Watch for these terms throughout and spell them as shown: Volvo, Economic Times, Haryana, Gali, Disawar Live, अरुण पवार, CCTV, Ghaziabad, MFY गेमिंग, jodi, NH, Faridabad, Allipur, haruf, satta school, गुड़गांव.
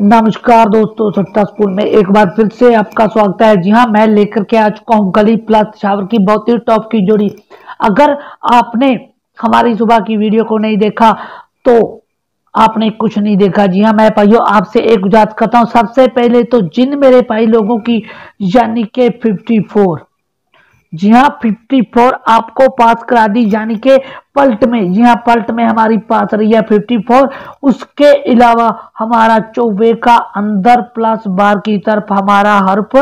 नमस्कार दोस्तों, सत्ता स्कूल में एक बार फिर से आपका स्वागत है। जी हाँ, मैं लेकर के आ चुका हूँ गली प्लस दिशावर की बहुत ही टॉप की जोड़ी। अगर आपने हमारी सुबह की वीडियो को नहीं देखा तो आपने कुछ नहीं देखा। जी हाँ, मैं भाइयों आपसे एक गुजारिश करता हूँ। सबसे पहले तो जिन मेरे भाई लोगों की यानी के 54, जी हाँ 54 आपको पास करा दी, यानी के पल्ट में, जी हाँ पल्ट में हमारी पास रही है 54। उसके अलावा हमारा चौबे का अंदर प्लस बार की तरफ हमारा हर्फ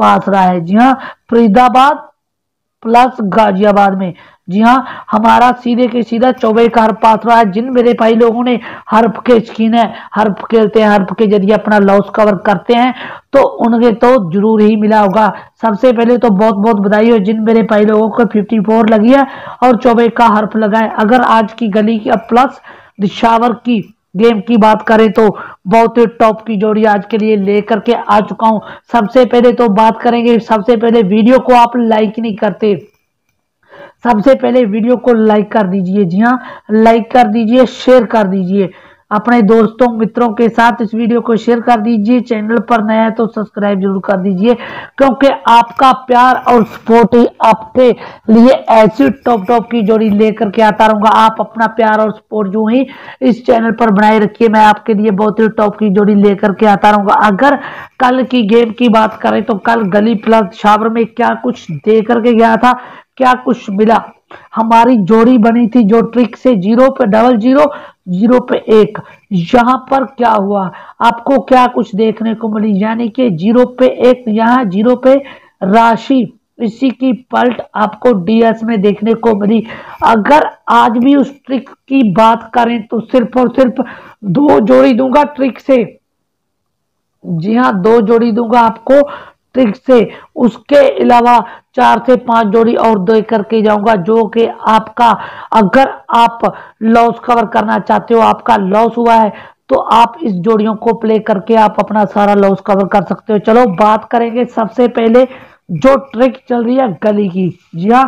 पास रहा है। जी हाँ फरीदाबाद प्लस गाजियाबाद में, जी हाँ हमारा सीधे के सीधा चौबे का हर्फ पास रहा है। जिन मेरे भाई लोगों ने हर्फ के शौकीन है, हर्फ खेलते हैं, हर्फ के जरिए अपना लॉस कवर करते हैं, तो उनके तो जरूर ही मिला होगा। सबसे पहले तो बहुत बहुत बधाई हो जिन मेरे भाई लोगों को 54 लगी है और चौबे का हर्फ लगा है। अगर आज की गली की प्लस दिशावर की गेम की बात करें तो बहुत ही टॉप की जोड़ी आज के लिए लेकर के आ चुका हूं। सबसे पहले तो बात करेंगे, सबसे पहले वीडियो को आप लाइक नहीं करते, सबसे पहले वीडियो को लाइक कर दीजिए। जी हाँ लाइक कर दीजिए, शेयर कर दीजिए अपने दोस्तों मित्रों के साथ, इस वीडियो को शेयर कर दीजिए। चैनल पर नया है तो सब्सक्राइब जरूर कर दीजिए, क्योंकि आपका प्यार और सपोर्ट ही आपके लिए ऐसी टॉप टॉप की जोड़ी लेकर के आता रहूंगा। आप अपना प्यार और सपोर्ट जो ही इस चैनल पर बनाए रखिए, मैं आपके लिए बहुत ही टॉप की जोड़ी लेकर के आता रहूंगा। अगर कल की गेम की बात करें तो कल गली प्लस दिशावर में क्या कुछ दे करके गया था, क्या कुछ मिला। हमारी जोड़ी बनी थी जो ट्रिक से 0 पे 00, 0 पे 1। यहाँ पर क्या हुआ, आपको क्या कुछ देखने को मिली, यानी कि 0 पे 1, यहाँ 0 पे राशि, इसी की पलट आपको डीएस में देखने को मिली। अगर आज भी उस ट्रिक की बात करें तो सिर्फ और सिर्फ 2 जोड़ी दूंगा ट्रिक से। जी हाँ 2 जोड़ी दूंगा आपको ट्रिक से, उसके अलावा 4 से 5 जोड़ी और दे करके जाऊंगा, जो कि आपका अगर आप लॉस कवर करना चाहते हो, आपका लॉस हुआ है तो आप इस जोड़ियों को प्ले करके आप अपना सारा लॉस कवर कर सकते हो। चलो बात करेंगे सबसे पहले जो ट्रिक चल रही है गली की। जी हाँ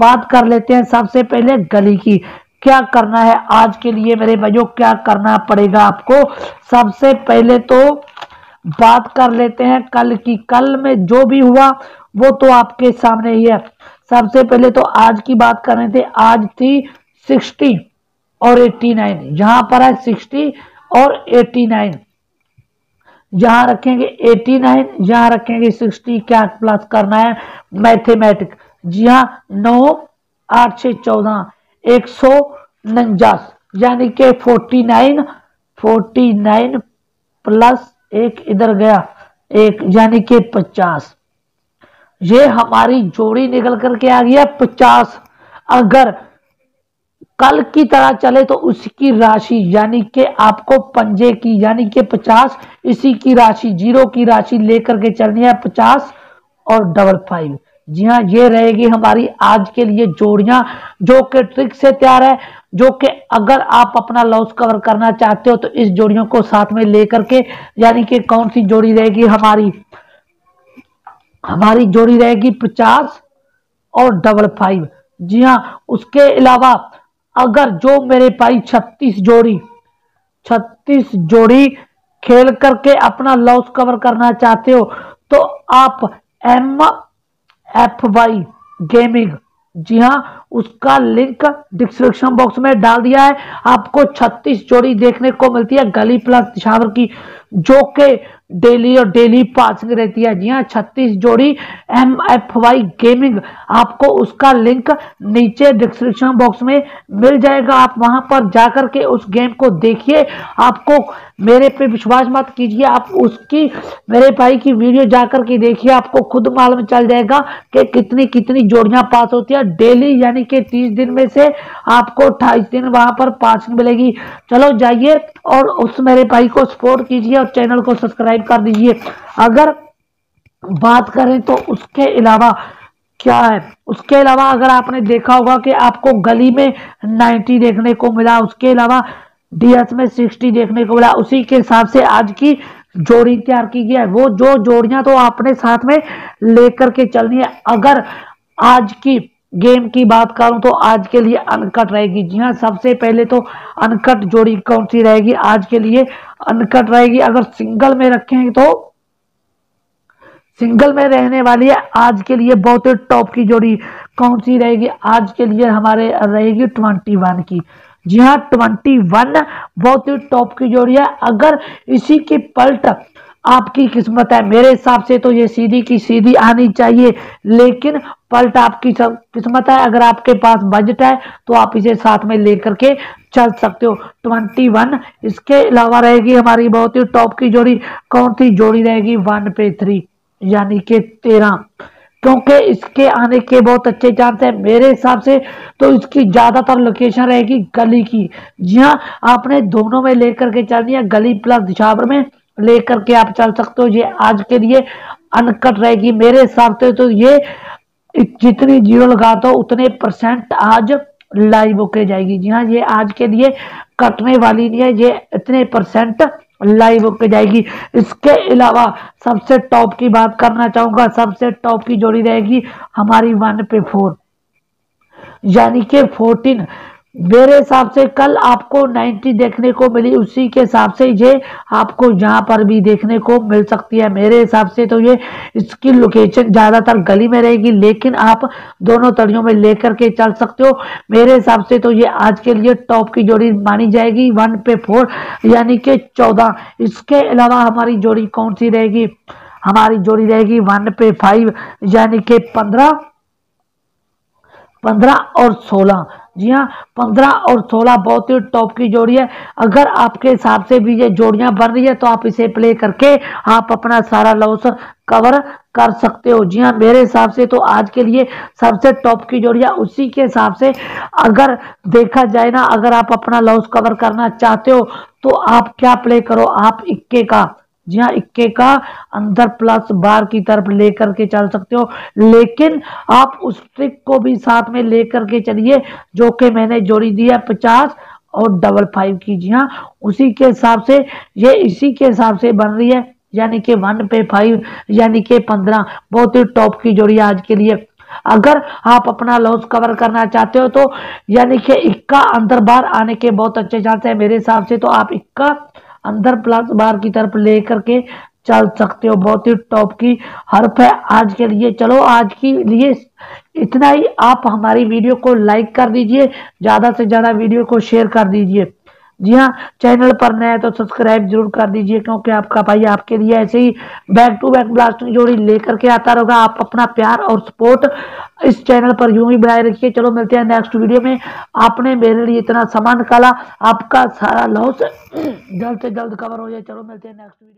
बात कर लेते हैं सबसे पहले गली की। क्या करना है आज के लिए मेरे भाइयों, क्या करना पड़ेगा आपको। सबसे पहले तो बात कर लेते हैं कल की। कल में जो भी हुआ वो तो आपके सामने ही है। सबसे पहले तो आज की बात कर रहे थे, आज थी 60 और 89, यहाँ पर है 60 और 89, यहाँ रखेंगे 89, यहाँ रखेंगे 60। क्या प्लस करना है मैथमेटिक, जी हाँ 9, 8 से 14, 149, यानी कि 49, 49 प्लस 1 इधर गया 1, यानी कि 50। ये हमारी जोड़ी निकल करके आ गया 50। अगर कल की तरह चले तो उसकी राशि यानी कि आपको पंजे की, यानी कि 50, इसी की राशि 0 की राशि लेकर के चलनी है 50 और 55। जी हाँ ये रहेगी हमारी आज के लिए जोड़ियां जो कि ट्रिक से तैयार है, जो कि अगर आप अपना लॉस कवर करना चाहते हो तो इस जोड़ियों को साथ में लेकर के, यानी कि कौन सी जोड़ी रहेगी हमारी, हमारी जोड़ी रहेगी 50 और 55। जी हाँ उसके अलावा अगर जो मेरे भाई 36 जोड़ी खेल करके अपना लॉस कवर करना चाहते हो तो आप MFY गेमिंग, जी हाँ उसका लिंक डिस्क्रिप्शन बॉक्स में डाल दिया है। आपको 36 जोड़ी देखने को मिलती है गली प्लस दिशावर की, जो के डेली और डेली पासिंग रहती है। जी हाँ 36 जोड़ी MFY गेमिंग, आपको उसका लिंक नीचे डिस्क्रिप्शन बॉक्स में मिल जाएगा। आप वहां पर जाकर के उस गेम को देखिए। आपको मेरे पे विश्वास मत कीजिए, आप उसकी मेरे भाई की वीडियो जाकर के देखिए, आपको खुद मालूम चल जाएगा कि कितनी कितनी जोड़ियां पास होती है डेली, यानी कि 30 दिन में से आपको 28 दिन वहां पर पासिंग मिलेगी। चलो जाइए और उस मेरे भाई को सपोर्ट कीजिए और चैनल को सब्सक्राइब कर दीजिए। अगर बात करें तो उसके अलावा क्या है, उसके अलावा अगर आपने देखा होगा कि आपको गली में 90 देखने को मिला, उसके अलावा डीएस में 60 देखने को मिला, उसी के हिसाब से आज की जोड़ी तैयार की गई है। वो जो जोड़ियां तो आपने साथ में लेकर के चलनी है। अगर आज की गेम की बात करूं तो आज के लिए अनकट रहेगी। जी हाँ सबसे पहले तो अनकट जोड़ी कौन सी रहेगी आज के लिए, अनकट रहेगी। अगर सिंगल में रखेंगे तो सिंगल में रहने वाली है आज के लिए बहुत टॉप की जोड़ी। कौन सी रहेगी आज के लिए हमारे रहेगी 21 की। जी हाँ 21 बहुत ही टॉप की जोड़ी है। अगर इसी की पलट आपकी किस्मत है मेरे हिसाब से तो ये सीधी की सीधी आनी चाहिए, लेकिन पलट आपकी किस्मत है। अगर आपके पास बजट है तो आप इसे साथ में लेकर के चल सकते हो 21। इसके अलावा रहेगी हमारी बहुत ही टॉप की जोड़ी, कौन सी जोड़ी रहेगी 1/3 यानी कि 13, क्योंकि इसके आने के बहुत अच्छे चांस है मेरे हिसाब से। तो इसकी ज़्यादातर लोकेशन रहेगी गली की। जी हाँ आपने दोनों में लेकर के चलनी है, गली प्लस दिशावर में लेकर के आप चल सकते हो। ये आज के लिए अनकट रहेगी मेरे हिसाब से। तो ये जितनी जीरो लगाते हो उतने % आज लाइव होके जाएगी। जी हाँ ये आज के लिए कटने वाली नहीं है, ये इतने % लाइव होके जाएगी। इसके अलावा सबसे टॉप की बात करना चाहूंगा, सबसे टॉप की जोड़ी रहेगी हमारी 1/4 यानी कि 14। मेरे हिसाब से कल आपको 90 देखने को मिली, उसी के हिसाब से ये आपको यहाँ पर भी देखने को मिल सकती है मेरे हिसाब से। तो ये इसकी लोकेशन ज़्यादातर गली में रहेगी, लेकिन आप दोनों तड़ियों में लेकर के चल सकते हो मेरे हिसाब से। तो ये आज के लिए टॉप की जोड़ी मानी जाएगी 1/4 यानी कि 14। इसके अलावा हमारी जोड़ी कौन सी रहेगी, हमारी जोड़ी रहेगी 1/5 यानी कि 15 और 16। जी हाँ 15 और 16 बहुत ही टॉप की जोड़ी है। अगर आपके हिसाब से भी ये जोड़ियां बन रही है तो आप इसे प्ले करके आप अपना सारा लॉस कवर कर सकते हो। जी हाँ मेरे हिसाब से तो आज के लिए सबसे टॉप की जोड़ी है। उसी के हिसाब से अगर देखा जाए ना, अगर आप अपना लॉस कवर करना चाहते हो तो आप क्या प्ले करो, आप इक्के का, जी हाँ इक्के का अंदर प्लस बार की तरफ लेकर के चल सकते हो, लेकिन आप उस ट्रिक को भी साथ में लेकर के चलिए जो कि मैंने जोड़ी दी है 50 और 555 की। जी हाँ उसी के हिसाब से ये इसी के हिसाब से बन रही है यानी कि 1/5 यानी कि 15 बहुत ही टॉप की जोड़ी आज के लिए। अगर आप अपना लॉस कवर करना चाहते हो तो यानी कि इक्का अंदर बार आने के बहुत अच्छे चांस है मेरे हिसाब से। तो आप इक्का अंदर प्लस बार की तरफ लेकर के चल सकते हो, बहुत ही टॉप की हर्फ है आज के लिए। चलो आज के लिए इतना ही। आप हमारी वीडियो को लाइक कर दीजिए, ज़्यादा से ज़्यादा वीडियो को शेयर कर दीजिए। जी हाँ चैनल पर नए तो सब्सक्राइब जरूर कर दीजिए, क्योंकि आपका भाई आपके लिए ऐसे ही बैक टू बैक ब्लास्टिंग जोड़ी लेकर के आता रहेगा। आप अपना प्यार और सपोर्ट इस चैनल पर यूं ही बनाए रखिए। चलो मिलते हैं नेक्स्ट वीडियो में। आपने मेरे लिए इतना सामान निकाला, आपका सारा लॉस जल्द से जल्द कवर हो जाए। चलो मिलते हैं नेक्स्ट वीडियो।